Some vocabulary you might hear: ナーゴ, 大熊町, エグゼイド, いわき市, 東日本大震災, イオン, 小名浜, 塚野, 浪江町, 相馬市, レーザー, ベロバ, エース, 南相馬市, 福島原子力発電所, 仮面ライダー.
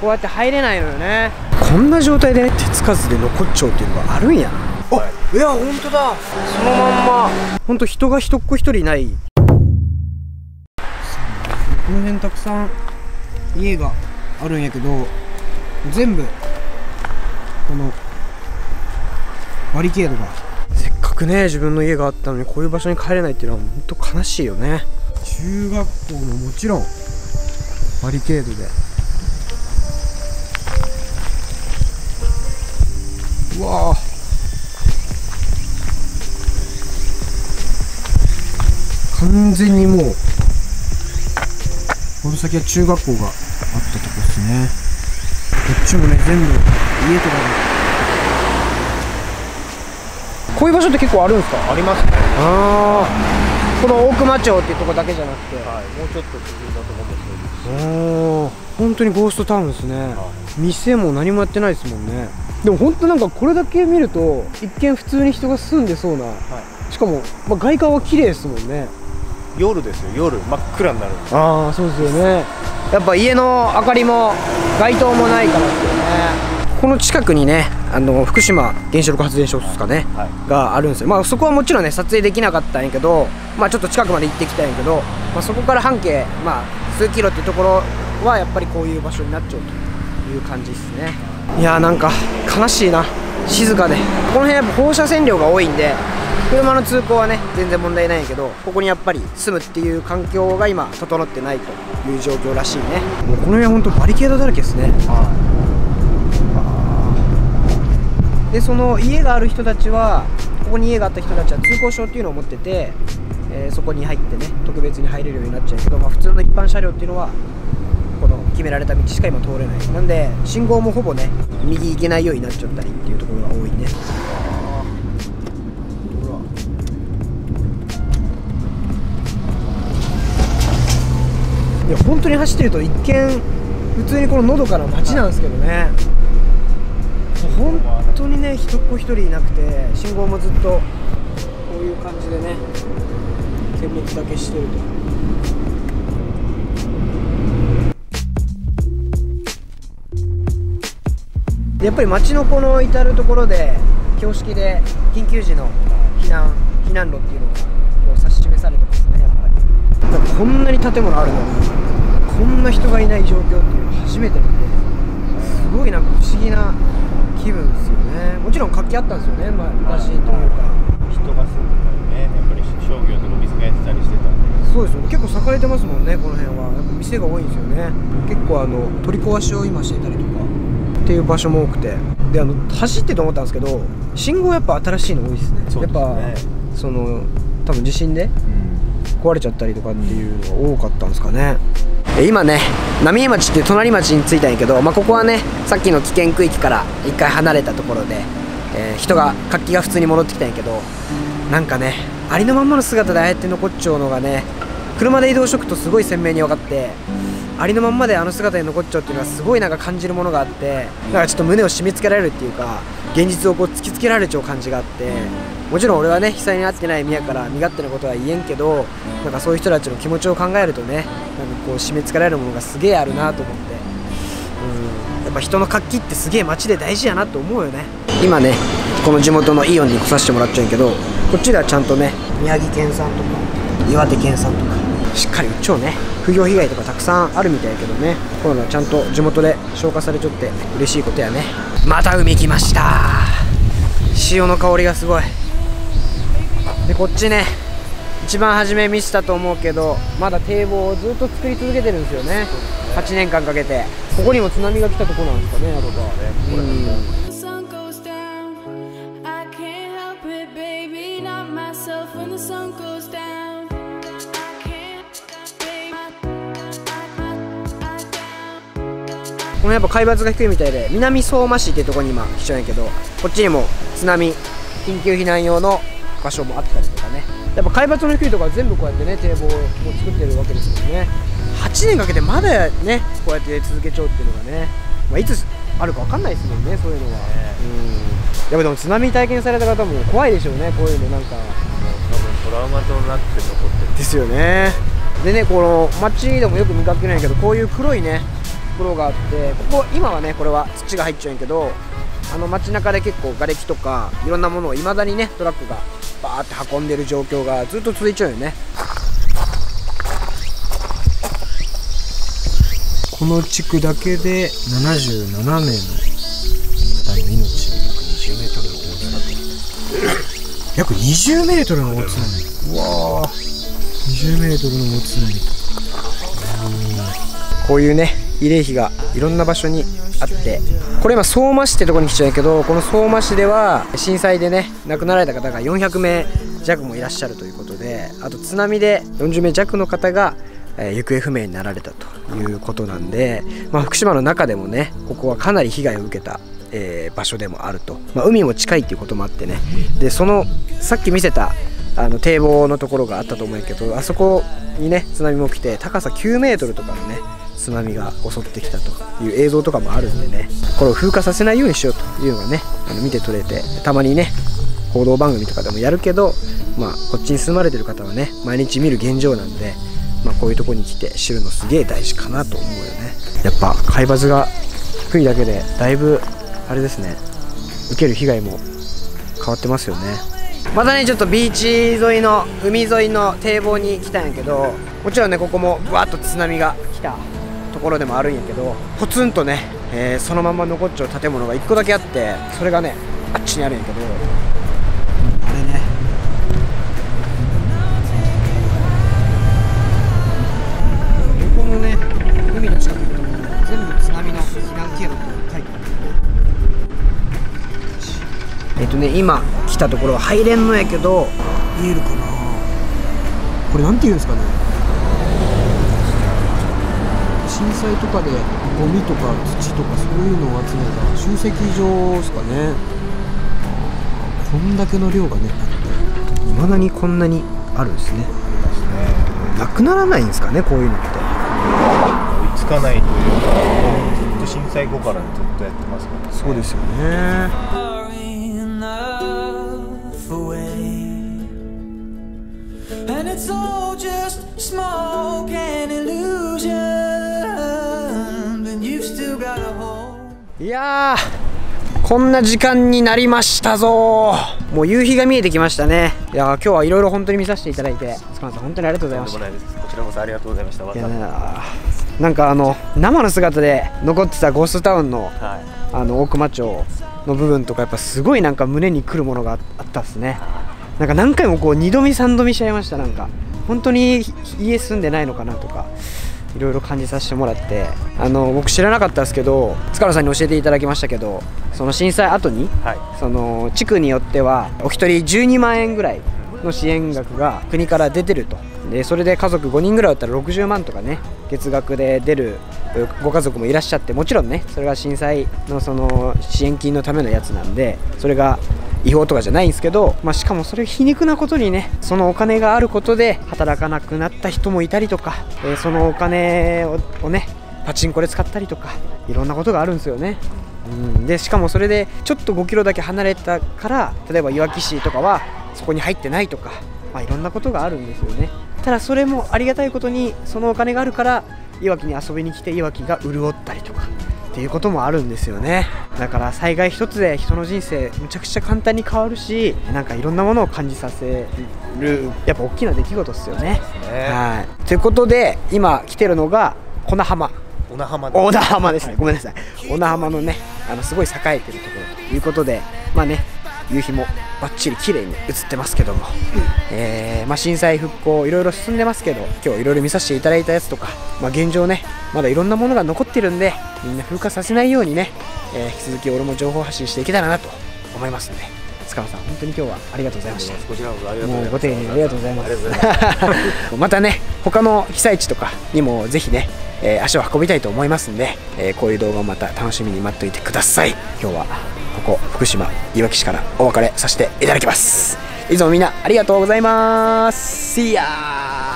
こうやって入れないのよね。こんな状態でね、手つかずで残っちゃうっていうのがあるんやな。あ、いや本当だ、そのまんま本当人が一っ子一人いない。この辺たくさん家があるんやけど、全部このバリケードが、せっかくね自分の家があったのにこういう場所に帰れないっていうのは本当悲しいよね。中学校ももちろんバリケードで、うわあ完全にもうこの先は中学校があったとこですね。こっちもね全部家とかで、こういう場所って結構あるんですか？ありますね。ああ、この大熊町っていうとこだけじゃなくて、はい、もうちょっと工夫だと思うんですけど、本当にゴーストタウンですね、はい、店も何もやってないですもんね。でも本当なんかこれだけ見ると一見普通に人が住んでそうな、はい、しかも、まあ、外観は綺麗ですもんね。夜ですよ、夜真っ暗になる。ああそうですよね、やっぱ家の明かりも街灯もないからですよね。この近くにね、福島原子力発電所ですかね、はい、があるんですよ。まあそこはもちろんね撮影できなかったんやけど、まあちょっと近くまで行ってきたんやけど、まあ、そこから半径、まあ、数キロっていうところはやっぱりこういう場所になっちゃうという感じですね。いやーなんか悲しいな、静かで。この辺やっぱ放射線量が多いんで車の通行はね全然問題ないんやけど、ここにやっぱり住むっていう環境が今整ってないという状況らしいね。もうこの辺は本当バリケードだらけですね。でその家がある人たちは、ここに家があった人たちは通行証っていうのを持ってて、そこに入ってね特別に入れるようになっちゃうけど、まあ、普通の一般車両っていうのはこの決められた道しか今通れない。なんで信号もほぼね右行けないようになっちゃったりっていうところが多いね。いや本当に走ってると一見普通にこののどかな街なんですけどね、本当にね人っ子一人いなくて、信号もずっとこういう感じでね点滅だけしてると。でやっぱり街のこの至る所で標識で緊急時の避難路っていうのがこう指し示されてますね。やっぱりこんなに建物あるのにこんな人がいない状況っていうのは初めてなんで、すごいなんか不思議な気分ですよね。もちろん活気あったんですよね、まあ、らしいというか、人が住んでたりね、やっぱり商業とか店がやってたりしてたんで。そうですよ、結構栄えてますもんねこの辺は。やっぱ店が多いんですよね。結構取り壊しを今していたりとかっていう場所も多くて、で走ってと思ったんですけど、信号やっぱ新しいの多いですね。そうですね、やっぱその多分地震で、壊れちゃったりとかっていうのが多かったんですかね。今ね浪江町っていう隣町に着いたんやけど、まあ、ここはねさっきの危険区域から一回離れたところで、人が活気が普通に戻ってきたんやけど、なんかねありのまんまの姿でああやって残っちゃうのがね、車で移動しとくとすごい鮮明に分かって、ありのまんまであの姿で残っちゃうっていうのはすごいなんか感じるものがあって、だからちょっと胸を締め付けられるっていうか、現実をこう突きつけられちゃう感じがあって。もちろん俺はね被災に遭ってない宮から身勝手なことは言えんけど、なんかそういう人たちの気持ちを考えるとね、なんかこう締め付けられるものがすげえあるなと思って、うん、やっぱ人の活気ってすげえ街で大事やなと思うよね。今ねこの地元のイオンに来させてもらっちゃうんやけど、こっちではちゃんとね宮城県産とか岩手県産とかしっかり売っちゃうね。風評被害とかたくさんあるみたいやけどね、こういうのはちゃんと地元で消化されちゃって嬉しいことやね。また海来ました。潮の香りがすごい。でこっちね一番初め見せたと思うけど、まだ堤防をずっと作り続けてるんですよね、8年間かけて。ここにも津波が来たとこなんですかね、あとかはね、これこのやっぱ海抜が低いみたいで、南相馬市っていうところに今来ちゃうんやけど、こっちにも津波緊急避難用の場所もあったりとかね。やっぱ海抜の低いところは全部こうやってね堤防を作ってるわけですもんね。8年かけてまだねこうやって続けちゃうっていうのがね、まあ、いつあるか分かんないですもんね、そういうのは。うん、やっぱでも津波体験された方も怖いでしょうね、こういうのなんか多分トラウマとなって残ってるですよね。でねこの街でもよく見かけないけど、こういう黒いねころがあって、ここ今はねこれは土が入っちゃうんけど、街中で結構瓦礫とかいろんなものをいまだにねトラックがバーって運んでる状況がずっと続いちゃうよね。この地区だけで77名の方の命、約20メートルの大津波。うわあ、20メートルの大津波。こういうね慰霊碑がいろんな場所にあって、これ今相馬市ってとこに来ちゃうけど、この相馬市では震災でね亡くなられた方が400名弱もいらっしゃるということで、あと津波で40名弱の方が行方不明になられたということなんで、福島の中でもねここはかなり被害を受けた場所でもあると、海も近いっていうこともあってね。でそのさっき見せた堤防のところがあったと思うけど、あそこにね津波も来て高さ9メートルとかのね津波が襲ってきたという映像とかもあるんでね、これを風化させないようにしようというのがね見て取れて、たまにね報道番組とかでもやるけど、こっちに住まれてる方はね毎日見る現状なんで、こういうとこに来て知るのすげえ大事かなと思うよね。やっぱ海抜が低いだけでだいぶあれですね、受ける被害も変わってますよね。またねちょっとビーチ沿いの海沿いの堤防に来たんやけど、もちろんねここもわーっと津波が来たところでもあるんやけど、ポツンとね、そのまま残っちゃう建物が1個だけあって、それがねあっちにあるんやけど、あれね横のね海の近くのところに全部津波の避難経路と書いてある。今来たところは入れんのやけど、見えるかなこれ、なんていうんですかね、震災とかでゴミとか土とかそういうのを集めた集積場ですかね。こんだけの量がねあって、いまだにこんなにあるんですね。なくならないんですかねこういうのって。追いつかないというか、ずっと震災後からずっとやってますからね。そうですよね。いやー、こんな時間になりましたぞ。もう夕日が見えてきましたね。いやー、今日はいろいろ本当に見させていただいて、塚野さん本当にありがとうございました。こちらこそありがとうございました。なんか生の姿で残ってたゴーストタウンの、大熊町の部分とか、やっぱすごいなんか胸にくるものがあったっすね。なんか何回もこう2度見3度見しちゃいました。なんか本当に家住んでないのかなとかいろいろ感じさせてもらって、僕知らなかったですけど、塚野さんに教えていただきましたけど、その震災後に、その地区によってはお一人12万円ぐらいの支援額が国から出てると。でそれで家族5人ぐらいだったら60万とかね月額で出るご家族もいらっしゃって、もちろんねそれが震災のその支援金のためのやつなんで、それが違法とかじゃないんですけど、しかもそれ皮肉なことにね、そのお金があることで働かなくなった人もいたりとか、そのお金をねパチンコで使ったりとかいろんなことがあるんですよね。でしかもそれでちょっと5キロだけ離れたから、例えばいわき市とかはそこに入ってないとか、いろんなことがあるんですよね。ただそれもありがたいことに、そのお金があるからいわきに遊びに来ていわきが潤ったりとかっていうこともあるんですよね。だから災害一つで人の人生むちゃくちゃ簡単に変わるし、なんかいろんなものを感じさせる、やっぱ大きな出来事ですよね。ということで今来てるのが小名浜、小名浜ですね、ごめんなさい、小名浜のねすごい栄えてるところということで、ね夕日もバッチリ綺麗に映ってますけども、震災復興いろいろ進んでますけど、今日いろいろ見させていただいたやつとか、現状ねまだいろんなものが残ってるんで、みんな風化させないようにね、引き続き俺も情報発信していけたらなと思いますので、塚野さん本当に今日はありがとうございました。こちらこそありがとうございます。ご丁寧にありがとうございます。またね他の被災地とかにもぜひね、足を運びたいと思いますんで、こういう動画をまた楽しみに待っておいてください。今日はここ福島いわき市からお別れさせていただきます。いつもみんなありがとうございます。See ya。